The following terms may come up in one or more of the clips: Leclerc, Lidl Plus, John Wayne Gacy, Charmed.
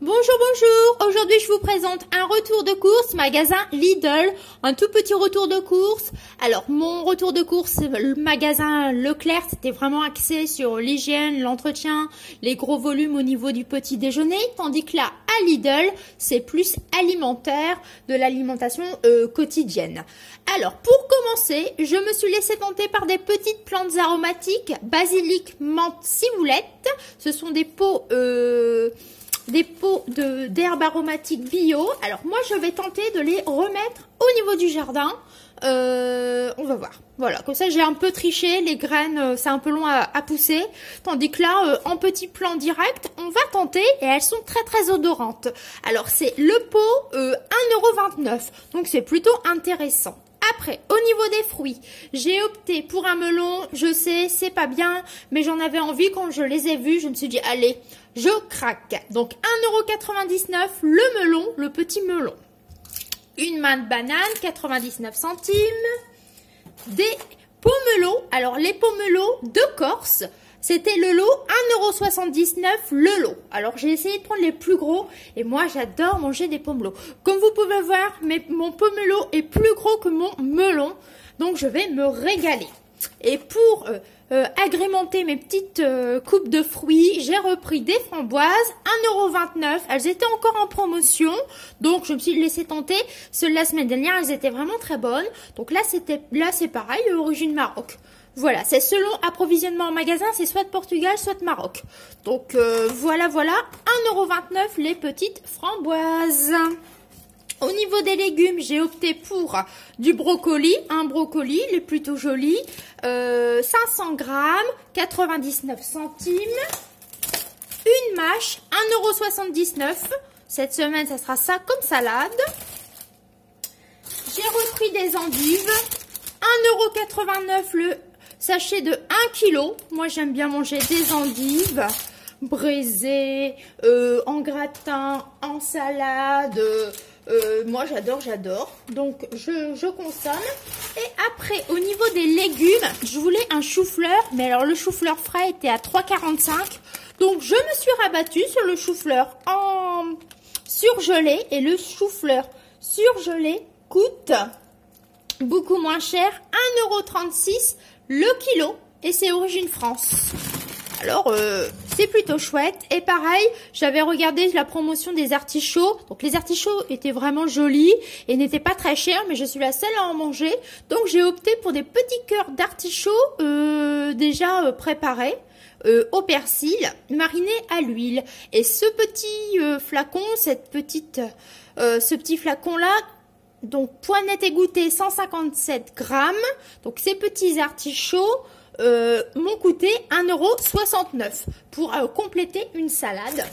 Bonjour, aujourd'hui je vous présente un retour de course magasin Lidl, un tout petit retour de course. Alors mon retour de course le magasin Leclerc, c'était vraiment axé sur l'hygiène, l'entretien, les gros volumes au niveau du petit déjeuner, tandis que là à Lidl c'est plus alimentaire, de l'alimentation quotidienne. Alors pour commencer, je me suis laissée tenter par des petites plantes aromatiques, basilic, menthe, ciboulette. Ce sont des pots d'herbes aromatiques bio. Alors moi je vais tenter de les remettre au niveau du jardin. On va voir. Voilà, comme ça j'ai un peu triché, les graines c'est un peu long à pousser. Tandis que là en petit plan direct, on va tenter et elles sont très très odorantes. Alors c'est le pot 1,29 €. Donc c'est plutôt intéressant. Après, au niveau des fruits, j'ai opté pour un melon, je sais, c'est pas bien, mais j'en avais envie quand je les ai vus, je me suis dit, allez, je craque. Donc 1,99 € le melon, le petit melon. Une main de banane, 99 centimes. Des pomelos, alors les pomelos de Corse, c'était le lot, 1,79 € le lot. Alors j'ai essayé de prendre les plus gros et moi j'adore manger des pomelos. Comme vous pouvez voir, mon pomelo est plus gros que mon melon, donc je vais me régaler. Et pour agrémenter mes petites coupes de fruits, j'ai repris des framboises, 1,29 €. Elles étaient encore en promotion, donc je me suis laissée tenter. Celles la semaine dernière, elles étaient vraiment très bonnes. Donc là, c'est pareil, origine Maroc. Voilà, c'est selon approvisionnement en magasin, c'est soit de Portugal, soit de Maroc. Donc voilà, 1,29 € les petites framboises. Au niveau des légumes, j'ai opté pour du brocoli, un brocoli, il est plutôt joli, 500 grammes, 99 centimes, une mâche, 1,79 €, cette semaine ça sera ça comme salade. J'ai repris des endives, 1,89 € le sachet de 1 kg, moi j'aime bien manger des endives. Braisé, en gratin, en salade, moi j'adore, donc je consomme. Et après au niveau des légumes, je voulais un chou-fleur, mais alors le chou-fleur frais était à 3,45 €, donc je me suis rabattue sur le chou-fleur en surgelé, et le chou-fleur surgelé coûte beaucoup moins cher, 1,36 € le kilo, et c'est origine France. Alors, c'est plutôt chouette. Et pareil, j'avais regardé la promotion des artichauts. Donc, les artichauts étaient vraiment jolis et n'étaient pas très chers, mais je suis la seule à en manger. Donc, j'ai opté pour des petits cœurs d'artichauts déjà préparés au persil, marinés à l'huile. Et ce petit flacon, ce petit flacon-là, donc poignette égouttée, 157 grammes. Donc, ces petits artichauts m'ont coûté 1,69 € pour compléter une salade.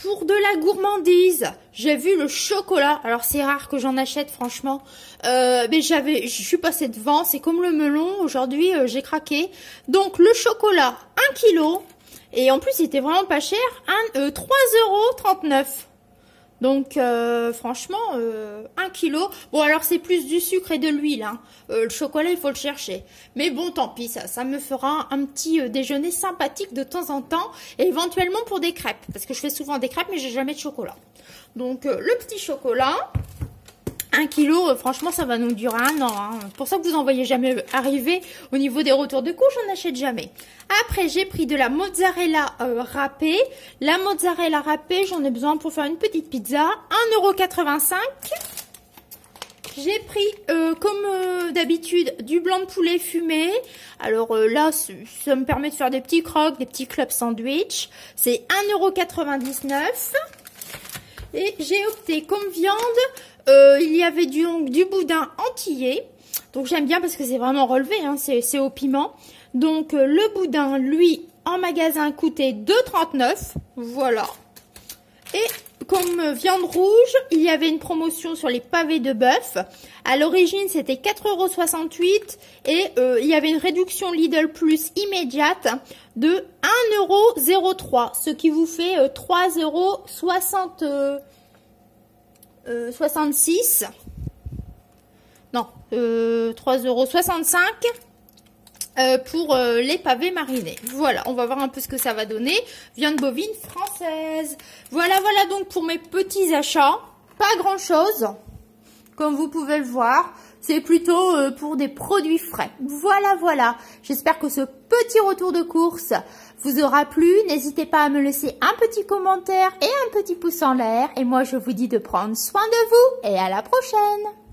Pour de la gourmandise, j'ai vu le chocolat. Alors c'est rare que j'en achète franchement, mais je suis passée devant. C'est comme le melon, aujourd'hui j'ai craqué. Donc le chocolat, 1 kg. Et en plus il était vraiment pas cher, 3,39 €. Donc franchement, 1 kilo. Bon alors c'est plus du sucre et de l'huile, hein. Le chocolat il faut le chercher. Mais bon tant pis, ça me fera un petit déjeuner sympathique de temps en temps. Et éventuellement pour des crêpes, parce que je fais souvent des crêpes mais j'ai jamais de chocolat. Donc le petit chocolat, 1 kilo, franchement ça va nous durer un an, hein. Pour ça que vous en voyez jamais arriver au niveau des retours de course, j'en achète jamais. Après j'ai pris de la mozzarella râpée. La mozzarella râpée, j'en ai besoin pour faire une petite pizza, 1,85 €. J'ai pris comme d'habitude du blanc de poulet fumé. Alors là ça me permet de faire des petits crocs, des petits clubs sandwich. C'est 1,99 €. Et j'ai opté comme viande, il y avait du boudin antillais. Donc j'aime bien parce que c'est vraiment relevé, hein, c'est au piment. Donc le boudin, lui, en magasin coûtait 2,39 €. Voilà. Et comme viande rouge, il y avait une promotion sur les pavés de bœuf. À l'origine, c'était 4,68 € et il y avait une réduction Lidl Plus immédiate de 1,03 €, ce qui vous fait 3,66 €. Non, 3,65 €. pour les pavés marinés. Voilà, on va voir un peu ce que ça va donner. Viande bovine française. Voilà, voilà donc pour mes petits achats. Pas grand chose, comme vous pouvez le voir. C'est plutôt pour des produits frais. Voilà, voilà. J'espère que ce petit retour de course vous aura plu. N'hésitez pas à me laisser un petit commentaire et un petit pouce en l'air. Et moi, je vous dis de prendre soin de vous et à la prochaine.